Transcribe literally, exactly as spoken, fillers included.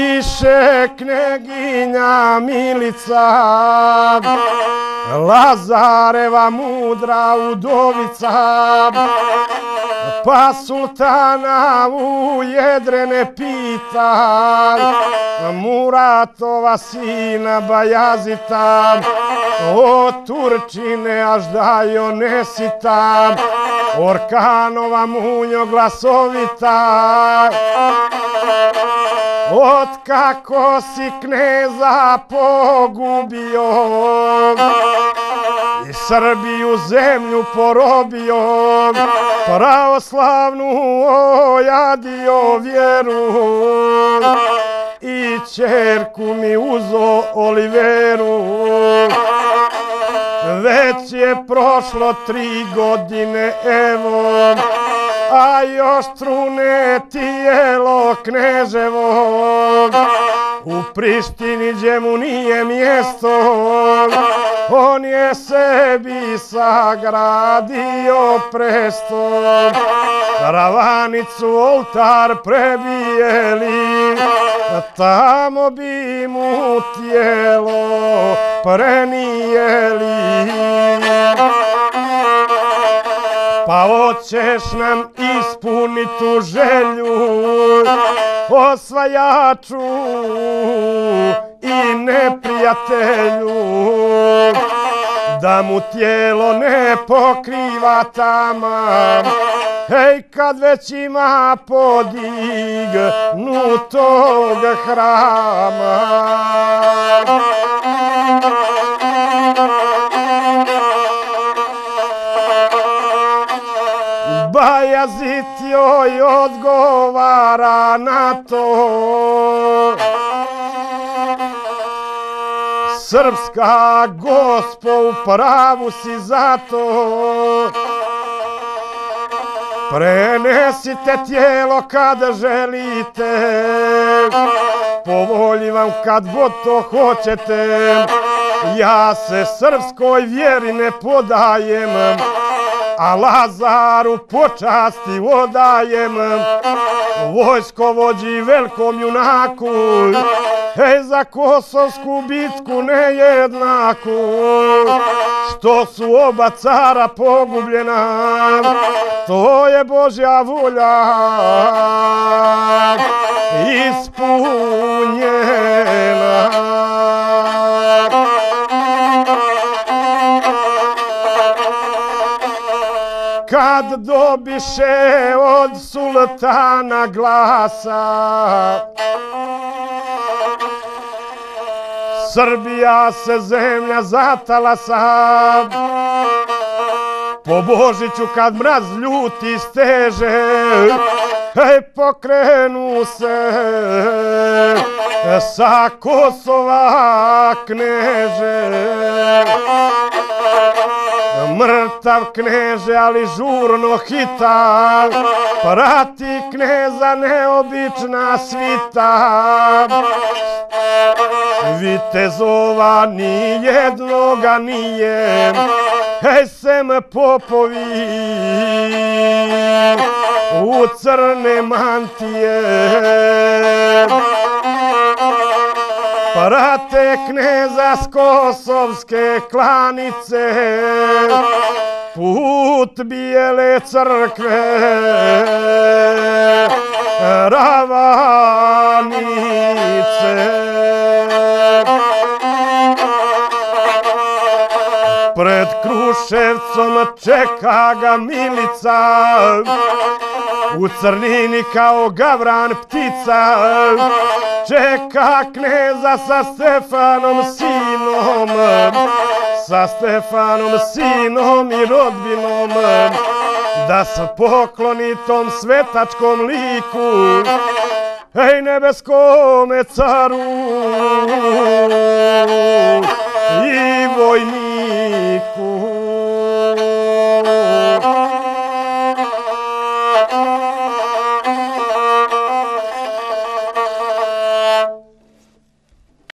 piše kneginja Milica, Lazareva mudra udovica, pa sultana u Jedrene pita, Muratova sina Bajazita, od Turčine až da jo nesita, Orkanova munjo glasovita. Od kako si kneza pogubio i Srbiju zemlju porobio, pravoslavnu ojadio vjeru i čerku mi uzo Oliveru. Već je prošlo tri godine, evo, a još trune tijelo kneževog. U Prištini gdje mu nije mjesto, on je sebi sagradio presto. Ravanicu oltar prebijeli, tamo bi mu tijelo prenijeli. Pa hoćeš nam ispuniti tu želju, osvajaču i neprijatelju, da mu tijelo ne pokriva tama, hej, kad već ima podignutog hrama. Bajazit joj odgovara na to, srpska gospo u pravu si zato, prenesite tijelo kada želite, povolji vam kad god to hoćete, ja se srpskoj vjeri ne podajem, a Lazaru počasti odajem, vojskovođi velikom junaku, hej, za kosovsku bitku nejednaku, što su oba cara pogubljena, to je Božja volja ispunjena. Kad dobiše od sultana glasa, Srbija se zemlja zatalasa, po Božiću kad mraz ljuti steže, hej, pokrenu se sa Kosova kneže. Mrtav kneže, ali žurno hita, prati kneza neobična svita. Vitezova ni jednoga nije, hej, sem popovi u crne mantije. Prate kneza s kosovske klanice, put bijele crkve Ravanice. Pred Kruševcom čeka ga Milica, u crnini kao gavran ptica, čeka kneza sa Stefanom sinom, sa Stefanom sinom i rodbinom, da s poklonitom svetačkom liku, hej, nebeskome caru,